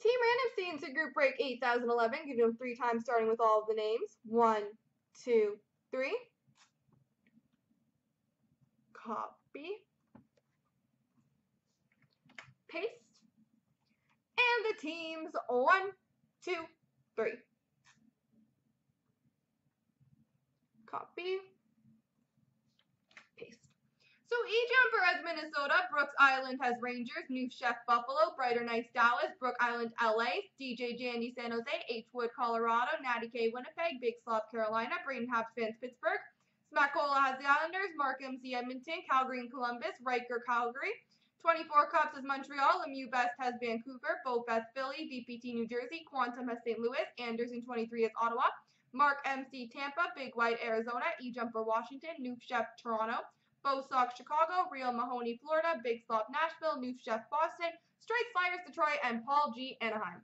Team Random stay into group break 8011. Give them 3 times starting with all of the names. 1, 2, 3. Copy. Paste. And the teams 1, 2, 3. Copy. Paste. So E-Jam Perez, Minnesota. Brooks Island has Rangers. New Chef, Buffalo. Brighter Nights, Dallas. Brook Island, LA. DJ Jandy, San Jose. H Wood, Colorado. Natty K, Winnipeg. Big Slop, Carolina. Braden Hopkins, Pittsburgh. Smackola has the Islanders. Mark MC, Edmonton. Calgary and Columbus. Riker, Calgary. 24 Cups is Montreal. Lemieux Best has Vancouver. Beaufest, Philly. VPT, New Jersey. Quantum has St. Louis. Anderson 23 is Ottawa. Mark MC, Tampa. Big White, Arizona. E-Jumper, Washington. Noob Chef, Toronto. Bo Sox, Chicago. Real Mahoney, Florida. Big Slop, Nashville. Noob Chef, Boston. Straight Flyers, Detroit. And Paul G, Anaheim.